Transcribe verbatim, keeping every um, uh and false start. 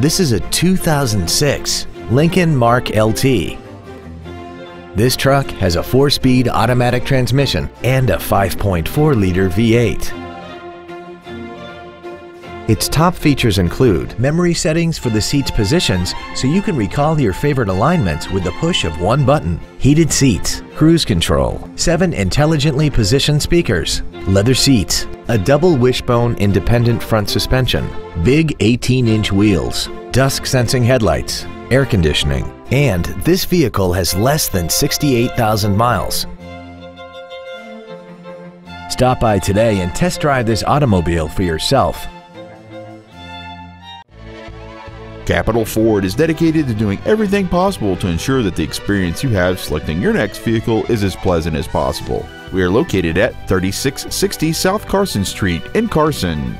This is a two thousand six Lincoln Mark L T. This truck has a four-speed automatic transmission and a five point four liter V eight. Its top features include memory settings for the seat's positions so you can recall your favorite alignments with the push of one button, heated seats, cruise control, seven intelligently positioned speakers, leather seats, a double wishbone independent front suspension, big eighteen inch wheels, dusk sensing headlights, air conditioning, and this vehicle has less than sixty-eight thousand miles. Stop by today and test drive this automobile for yourself. Capital Ford is dedicated to doing everything possible to ensure that the experience you have selecting your next vehicle is as pleasant as possible. We are located at thirty-six sixty South Carson Street in Carson.